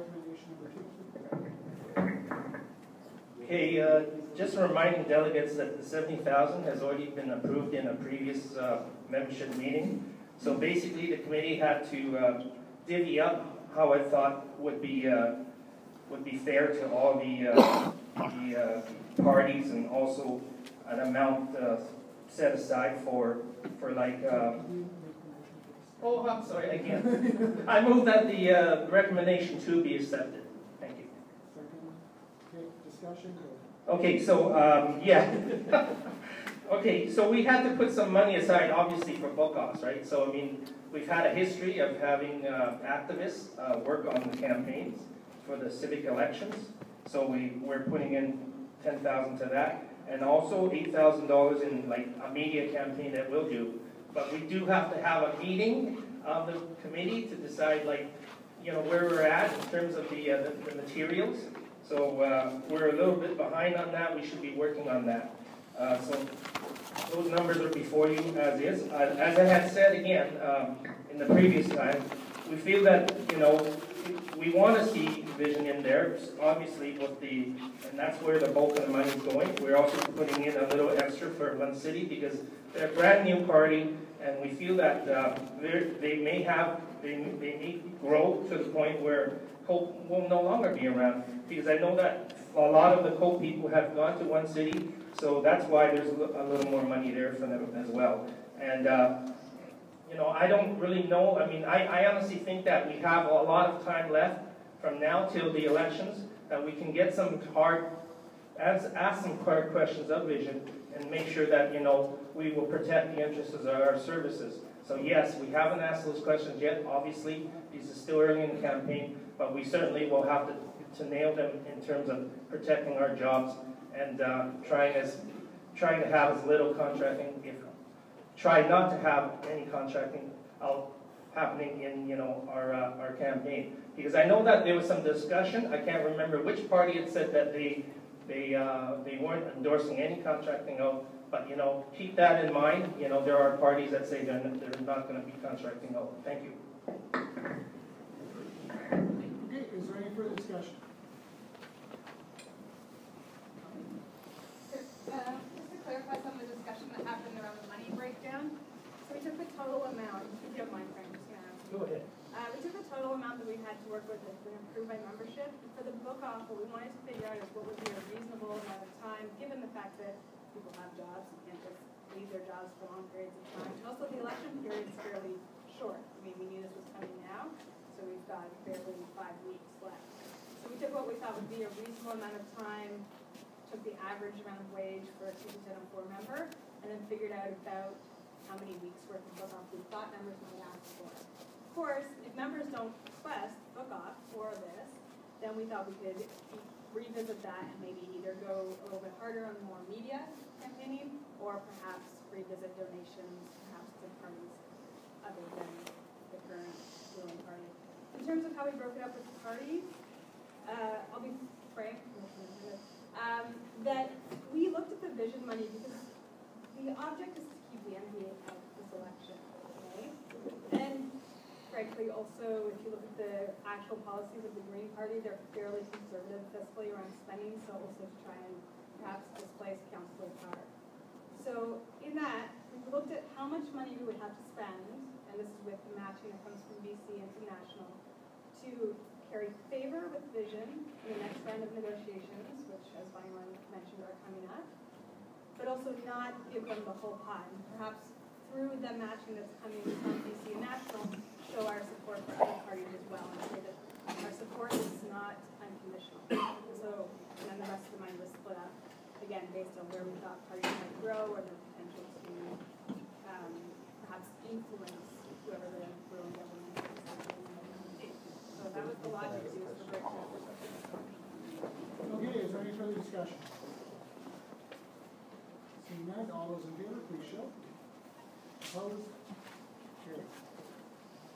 recommendation number 2? Okay, just reminding delegates that the 70,000 has already been approved in a previous membership meeting. So basically, the committee had to divvy up how I thought would be fair to all the parties, and also an amount set aside for like. Oh, I'm sorry, I can't. I move that the recommendation 2 be accepted. Thank you. Discussion? Okay, so yeah. Okay, so we had to put some money aside, obviously, for book offs, right? So I mean, we've had a history of having activists work on the campaigns for the civic elections. So we're putting in $10,000 to that, and also $8,000 in like a media campaign that we'll do. But we do have to have a meeting of the committee to decide, like, you know, where we're at in terms of the materials. So we're a little bit behind on that. We should be working on that. So those numbers are before you as is. As I had said again in the previous time, we feel that, you know, we want to see Vision in there, obviously, with the, and that's where the bulk of the money is going. We're also putting in a little extra for One City because they're a brand new party, and we feel that they may grow to the point where COPE will no longer be around, because I know that a lot of the COPE people have gone to One City, so that's why there's a little more money there for them as well. And you know, I don't really know. I mean, I honestly think that we have a lot of time left from now till the elections, that we can get some hard, ask some hard questions of Vision and make sure that, you know, we will protect the interests of our services. So yes, we haven't asked those questions yet, obviously, because it's still early in the campaign, but we certainly will have to nail them in terms of protecting our jobs and trying to have as little contracting, if try not to have any contracting out happening in, you know, our campaign, because I know that there was some discussion. I can't remember which party had said that they weren't endorsing any contracting out, but, you know, keep that in mind. You know, there are parties that say they're not going to be contracting out. Thank you. Okay, is there any further discussion? Just to clarify some of the discussion that happened around the money breakdown. So we took the total amount, if you don't mind, Frank, just going to ask. Go ahead. We took the total amount that we had to work with that's been approved by membership. For the book off, what we wanted to figure out is what would be a reasonable amount of time, given the fact that people have jobs and can't just leave their jobs for long periods of time. And also, the election period is fairly short. I mean, we knew this was coming now, so we've got barely 5 weeks left. So we took what we thought would be a reasonable amount of time, took the average amount of wage for a 2004 member, and then figured out about how many weeks worth of book off we thought members might ask for. Of course, if members don't request book off for this, then we thought we could revisit that and maybe either go a little bit harder on more media campaigning, or perhaps revisit donations, perhaps to parties other than the current ruling party. In terms of how we broke it up with the parties, I'll be frank, that we looked at the Vision money because the object is to keep the NDA out of this election, okay? And frankly, also, if you look at the actual policies of the Green Party, they're fairly conservative fiscally around spending, so also to try and perhaps displace council power. So in that, we looked at how much money we would have to spend, and this is with the matching that comes from BC and from National, to carry favor with Vision in the next round of negotiations, which, as Byron mentioned, are coming up, but also not give them the whole pie, and perhaps through the matching that's coming from BC and National, show our support for other parties as well, and say that our support is not unconditional. So, and then the rest of the money was split up, again, based on where we thought parties might grow or their potential to perhaps influence whoever the ruling government is. So that was the logic used for breaking up. Okay, is there any further discussion? Seeing none, all those in favor, please show. Opposed? Carried.